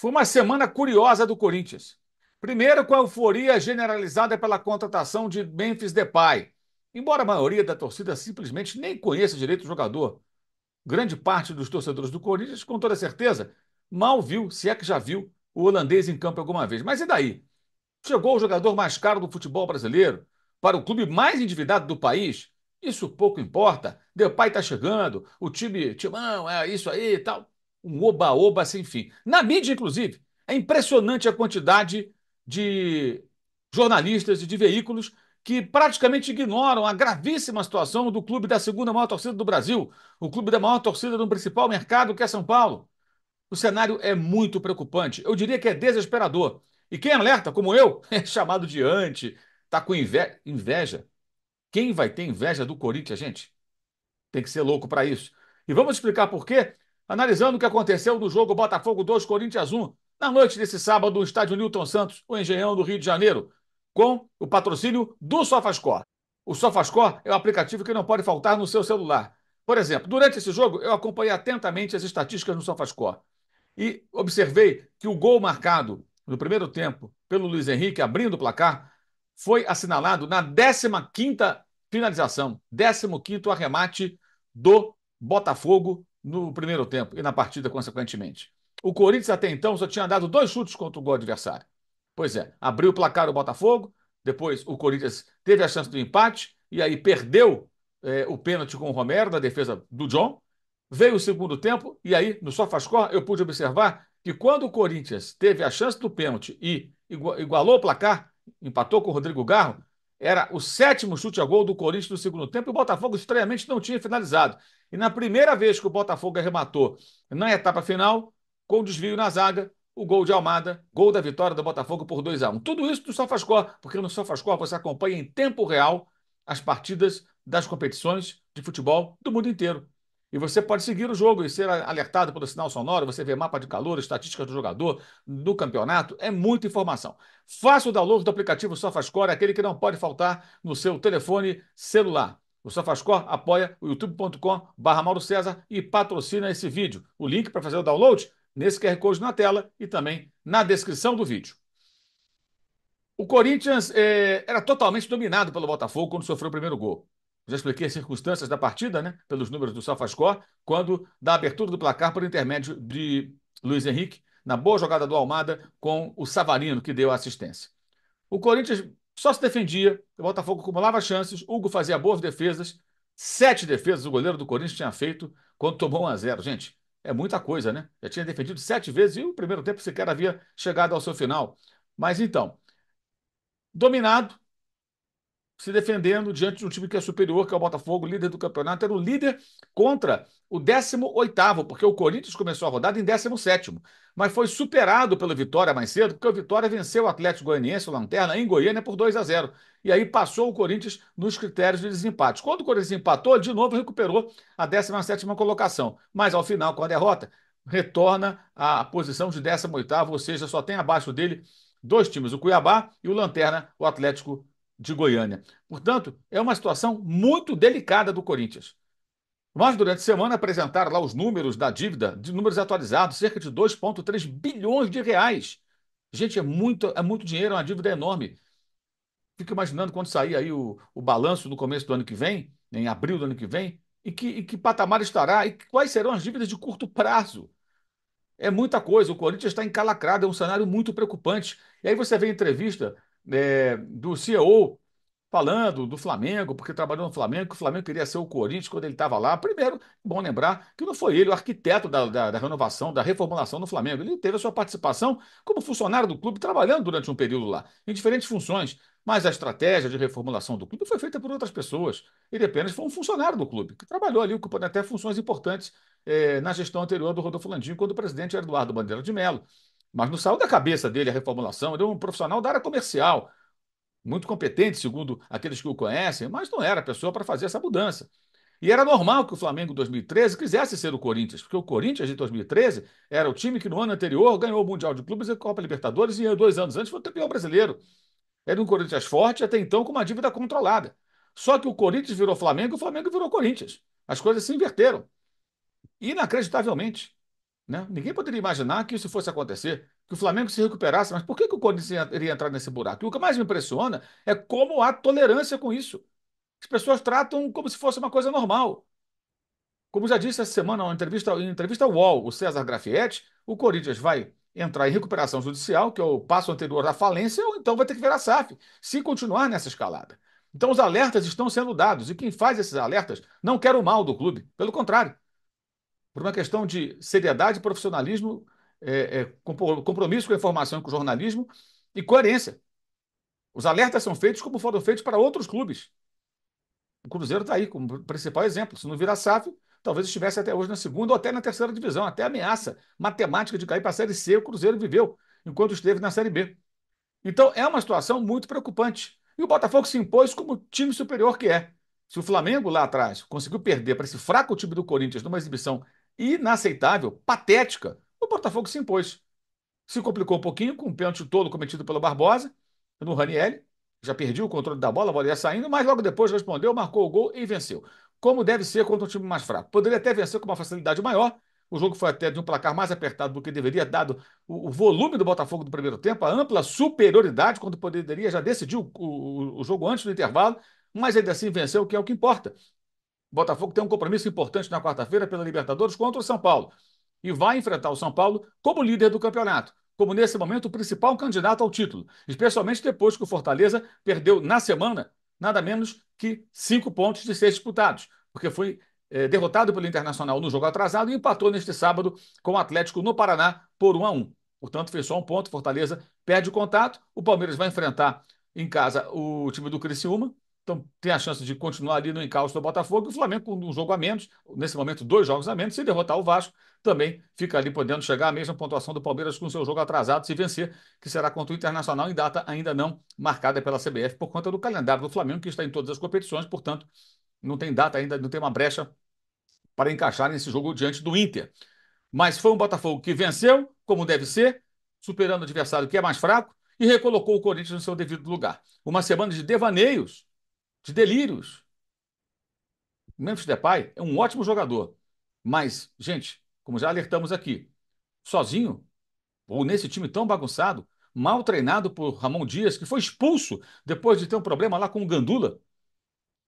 Foi uma semana curiosa do Corinthians. Primeiro, com a euforia generalizada pela contratação de Memphis Depay. Embora a maioria da torcida simplesmente nem conheça direito o jogador, grande parte dos torcedores do Corinthians, com toda certeza, mal viu, se é que já viu, o holandês em campo alguma vez. Mas e daí? Chegou o jogador mais caro do futebol brasileiro para o clube mais endividado do país? Isso pouco importa. Depay está chegando, o time, timão, é isso aí e tal. Um oba-oba sem fim. Na mídia, inclusive, é impressionante a quantidade de jornalistas e de veículos que praticamente ignoram a gravíssima situação do clube da segunda maior torcida do Brasil, o clube da maior torcida do principal mercado, que é São Paulo. O cenário é muito preocupante. Eu diria que é desesperador. E quem alerta, como eu, é chamado de anti, tá com inveja. Quem vai ter inveja do Corinthians, gente? Tem que ser louco para isso. E vamos explicar por quê, analisando o que aconteceu no jogo Botafogo 2, Corinthians 1, na noite desse sábado, no estádio Nilton Santos, o Engenhão do Rio de Janeiro, com o patrocínio do Sofascore. O Sofascore é um aplicativo que não pode faltar no seu celular. Por exemplo, durante esse jogo, eu acompanhei atentamente as estatísticas no Sofascore e observei que o gol marcado no primeiro tempo pelo Luiz Henrique, abrindo o placar, foi assinalado na 15ª finalização, 15º arremate do Botafogo no primeiro tempo e na partida, consequentemente. O Corinthians até então só tinha dado 2 chutes contra o gol adversário. Pois é, abriu o placar o Botafogo, depois o Corinthians teve a chance do empate e aí perdeu o pênalti com o Romero, na defesa do John. Veio o segundo tempo e aí, no Sofascore, eu pude observar que quando o Corinthians teve a chance do pênalti e igualou o placar, empatou com o Rodrigo Garro, era o 7º chute a gol do Corinthians no segundo tempo e o Botafogo estranhamente não tinha finalizado. E na primeira vez que o Botafogo arrematou na etapa final, com desvio na zaga, o gol de Almada, gol da vitória do Botafogo por 2-1. Tudo isso no Sofascore, porque no Sofascore você acompanha em tempo real as partidas das competições de futebol do mundo inteiro. E você pode seguir o jogo e ser alertado pelo sinal sonoro, você vê mapa de calor, estatísticas do jogador, do campeonato, é muita informação. Faça o download do aplicativo Sofascore, aquele que não pode faltar no seu telefone celular. O Sofascore apoia o youtube.com/MauroCesar e patrocina esse vídeo. O link para fazer o download nesse QR Code na tela e também na descrição do vídeo. O Corinthians era totalmente dominado pelo Botafogo quando sofreu o primeiro gol. Já expliquei as circunstâncias da partida, né? Pelos números do Sofascore, quando da abertura do placar por intermédio de Luiz Henrique, na boa jogada do Almada com o Savarino, que deu a assistência. O Corinthians só se defendia, o Botafogo acumulava chances, Hugo fazia boas defesas, 7 defesas o goleiro do Corinthians tinha feito quando tomou 1-0. Gente, é muita coisa, né? Já tinha defendido 7 vezes e o primeiro tempo sequer havia chegado ao seu final. Mas então, dominado, se defendendo diante de um time que é superior, que é o Botafogo, líder do campeonato, era o líder contra o 18º, porque o Corinthians começou a rodada em 17º. Mas foi superado pelo Vitória mais cedo, porque o Vitória venceu o Atlético Goianiense, o Lanterna, em Goiânia, por 2-0. E aí passou o Corinthians nos critérios de desempate. Quando o Corinthians empatou, de novo recuperou a 17ª colocação. Mas ao final, com a derrota, retorna à posição de 18º, ou seja, só tem abaixo dele 2 times, o Cuiabá e o Lanterna, o Atlético de Goiânia. Portanto, é uma situação muito delicada do Corinthians. Mas durante a semana apresentaram lá os números da dívida, de números atualizados, cerca de 2,3 bilhões de reais. Gente, é muito dinheiro, é uma dívida enorme. Fico imaginando quando sair aí o balanço no começo do ano que vem, em abril do ano que vem, e que patamar estará, e quais serão as dívidas de curto prazo. É muita coisa, o Corinthians está encalacrado, é um cenário muito preocupante. E aí você vê a entrevista do CEO falando do Flamengo, porque trabalhou no Flamengo, que o Flamengo queria ser o Corinthians quando ele estava lá. Primeiro, bom lembrar que não foi ele o arquiteto da renovação, da reformulação no Flamengo. Ele teve a sua participação como funcionário do clube, trabalhando durante um período lá, em diferentes funções. Mas a estratégia de reformulação do clube foi feita por outras pessoas. Ele apenas foi um funcionário do clube, que trabalhou ali, ocupando até funções importantes na gestão anterior do Rodolfo Landinho, quando o presidente era Eduardo Bandeira de Mello. Mas não saiu da cabeça dele a reformulação. Ele é um profissional da área comercial, muito competente, segundo aqueles que o conhecem, mas não era a pessoa para fazer essa mudança. E era normal que o Flamengo, em 2013, quisesse ser o Corinthians, porque o Corinthians, de 2013, era o time que, no ano anterior, ganhou o Mundial de Clubes e a Copa Libertadores e, 2 anos antes, foi o campeão brasileiro. Era um Corinthians forte, até então, com uma dívida controlada. Só que o Corinthians virou Flamengo e o Flamengo virou Corinthians. As coisas se inverteram. Inacreditavelmente. né? Ninguém poderia imaginar que isso fosse acontecer, que o Flamengo se recuperasse, mas por que que o Corinthians iria entrar nesse buraco? E o que mais me impressiona é como há tolerância com isso. As pessoas tratam como se fosse uma coisa normal. Como já disse essa semana, em entrevista ao UOL, o César Graffietti, o Corinthians vai entrar em recuperação judicial, que é o passo anterior à falência, ou então vai ter que virar SAF, se continuar nessa escalada. Então os alertas estão sendo dados, e quem faz esses alertas não quer o mal do clube, pelo contrário. Por uma questão de seriedade, profissionalismo, compromisso com a informação e com o jornalismo e coerência. Os alertas são feitos como foram feitos para outros clubes. O Cruzeiro está aí como principal exemplo. Se não virar SAF, talvez estivesse até hoje na segunda ou até na terceira divisão, até a ameaça matemática de cair para a Série C, o Cruzeiro viveu, enquanto esteve na Série B. Então é uma situação muito preocupante. E o Botafogo se impôs como time superior que é. Se o Flamengo lá atrás conseguiu perder para esse fraco time do Corinthians numa exibição inaceitável, patética, o Botafogo se impôs. Se complicou um pouquinho com um pênalti tolo cometido pelo Barbosa, no Raniel, já perdeu o controle da bola, a bola ia saindo, mas logo depois respondeu, marcou o gol e venceu. Como deve ser contra um time mais fraco. Poderia até vencer com uma facilidade maior. O jogo foi até de um placar mais apertado do que deveria, dado o volume do Botafogo do primeiro tempo, a ampla superioridade, quando poderia já decidiu o jogo antes do intervalo, mas ainda assim venceu, que é o que importa. O Botafogo tem um compromisso importante na quarta-feira pela Libertadores contra o São Paulo e vai enfrentar o São Paulo como líder do campeonato, como nesse momento o principal candidato ao título, especialmente depois que o Fortaleza perdeu na semana nada menos que 5 pontos de 6 disputados, porque foi derrotado pelo Internacional no jogo atrasado e empatou neste sábado com o Atlético no Paraná por 1-1. Portanto, fez só um ponto, Fortaleza perde o contato, o Palmeiras vai enfrentar em casa o time do Criciúma, então tem a chance de continuar ali no encalço do Botafogo, e o Flamengo com um jogo a menos, nesse momento 2 jogos a menos, se derrotar o Vasco, também fica ali podendo chegar à mesma pontuação do Palmeiras com seu jogo atrasado, se vencer, que será contra o Internacional em data ainda não marcada pela CBF, por conta do calendário do Flamengo, que está em todas as competições, portanto, não tem data ainda, não tem uma brecha para encaixar nesse jogo diante do Inter. Mas foi um Botafogo que venceu, como deve ser, superando o adversário que é mais fraco, e recolocou o Corinthians no seu devido lugar. Uma semana de devaneios, de delírios. O Memphis Depay é um ótimo jogador, mas, gente, como já alertamos aqui, sozinho, ou nesse time tão bagunçado, mal treinado por Ramon Dias, que foi expulso depois de ter um problema lá com o Gandula,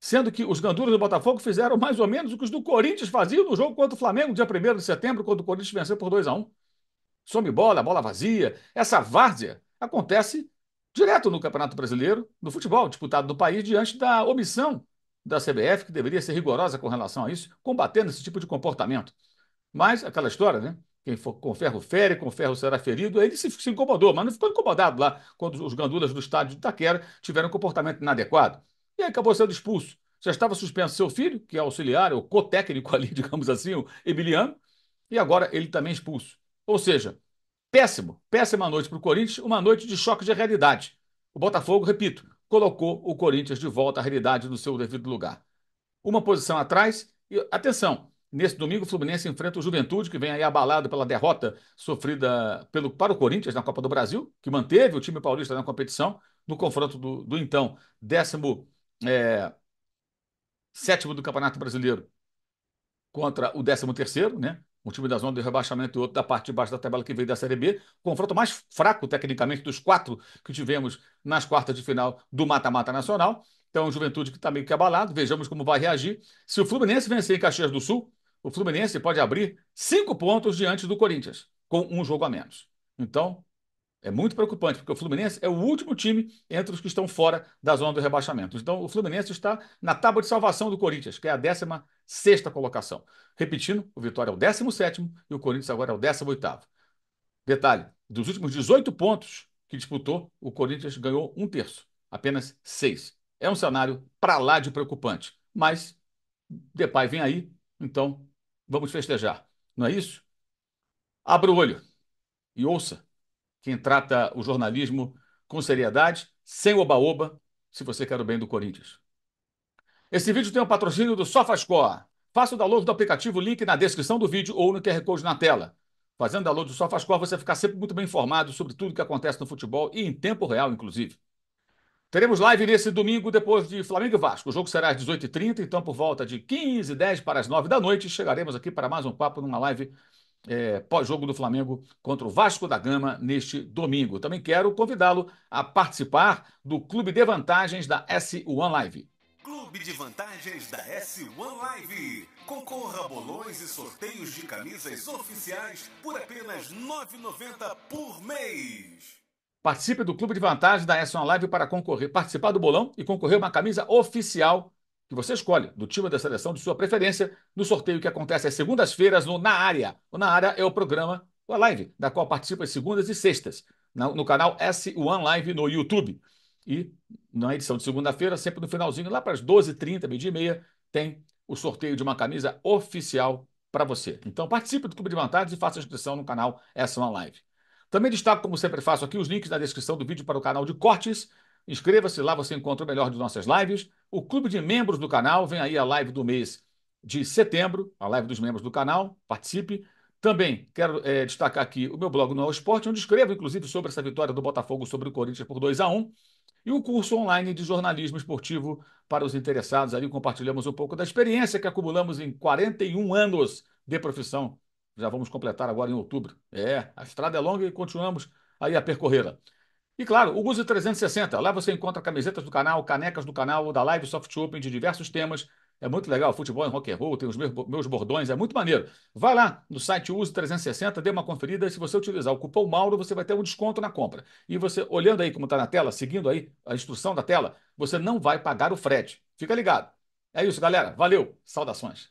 sendo que os gandulas do Botafogo fizeram mais ou menos o que os do Corinthians faziam no jogo contra o Flamengo, dia 1º de setembro, quando o Corinthians venceu por 2-1. Some bola, bola vazia. Essa várzea acontece direto no Campeonato Brasileiro, no futebol disputado no país, diante da omissão da CBF, que deveria ser rigorosa com relação a isso, combatendo esse tipo de comportamento. Mas aquela história, né? Quem for com ferro fere, com ferro será ferido. Ele se incomodou, mas não ficou incomodado lá quando os gandulas do estádio de Itaquera tiveram um comportamento inadequado. E aí acabou sendo expulso. Já estava suspenso seu filho, que é auxiliar, é o co-técnico ali, digamos assim, o Emiliano, e agora ele também expulso. Ou seja, péssima noite para o Corinthians, uma noite de choque de realidade. O Botafogo, repito, colocou o Corinthians de volta à realidade no seu devido lugar. Uma posição atrás, e atenção, nesse domingo o Fluminense enfrenta o Juventude, que vem aí abalado pela derrota sofrida para o Corinthians na Copa do Brasil, que manteve o time paulista na competição, no confronto do então 17º do Campeonato Brasileiro contra o 13º, né? Um time da zona do rebaixamento e outro da parte de baixo da tabela que veio da Série B. Confronto mais fraco, tecnicamente, dos 4 que tivemos nas quartas de final do mata-mata nacional. Então, o Juventude que está meio que abalado. Vejamos como vai reagir. Se o Fluminense vencer em Caxias do Sul, o Fluminense pode abrir 5 pontos diante do Corinthians, com um jogo a menos. Então, é muito preocupante, porque o Fluminense é o último time entre os que estão fora da zona do rebaixamento. Então, o Fluminense está na tábua de salvação do Corinthians, que é a 16ª colocação. Repetindo, o Vitória é o 17º e o Corinthians agora é o 18º. Detalhe, dos últimos 18 pontos que disputou, o Corinthians ganhou 1/3, apenas 6. É um cenário para lá de preocupante, mas Depay vem aí, então vamos festejar. Não é isso? Abra o olho e ouça quem trata o jornalismo com seriedade, sem oba-oba, se você quer o bem do Corinthians. Esse vídeo tem o patrocínio do Sofascore. Faça o download do aplicativo, link na descrição do vídeo ou no QR Code na tela. Fazendo download do Sofascore, você fica sempre muito bem informado sobre tudo que acontece no futebol e em tempo real, inclusive. Teremos live nesse domingo depois de Flamengo e Vasco. O jogo será às 18h30, então por volta de 10 para as 9 da noite, chegaremos aqui para mais um papo numa live pós-jogo do Flamengo contra o Vasco da Gama neste domingo. Também quero convidá-lo a participar do Clube de Vantagens da S1 Live. Clube de Vantagens da S1 Live. Concorra a bolões e sorteios de camisas oficiais por apenas R$ 9,90 por mês. Participe do Clube de Vantagens da S1 Live para participar do bolão e concorrer a uma camisa oficial que você escolhe, do time da seleção de sua preferência, no sorteio que acontece às segundas-feiras no Na Área. O Na Área é o programa, a live, da qual participa às segundas e sextas, no canal S1 Live no YouTube. E na edição de segunda-feira, sempre no finalzinho, lá para as 12h30, meio-dia e meia, tem o sorteio de uma camisa oficial para você. Então participe do Clube de Vantagens e faça a inscrição no canal S1 Live. Também destaco, como sempre faço aqui, os links na descrição do vídeo para o canal de cortes. Inscreva-se, lá você encontra o melhor de nossas lives. O clube de membros do canal, vem aí a live do mês de setembro, a live dos membros do canal, participe. Também quero destacar aqui o meu blog no UOL Esporte, onde escrevo, inclusive, sobre essa vitória do Botafogo sobre o Corinthians por 2-1. E um curso online de jornalismo esportivo para os interessados. Ali compartilhamos um pouco da experiência que acumulamos em 41 anos de profissão. Já vamos completar agora em outubro. A estrada é longa e continuamos aí a percorrê-la. E claro, o Use360. Lá você encontra camisetas do canal, canecas do canal, da Live Soft Open, de diversos temas. É muito legal, futebol e rock and roll, tem os meus bordões, é muito maneiro. Vai lá no site Use360, dê uma conferida. Se você utilizar o cupom Mauro, você vai ter um desconto na compra. E você, olhando aí como está na tela, seguindo aí a instrução da tela, você não vai pagar o frete. Fica ligado. É isso, galera. Valeu. Saudações.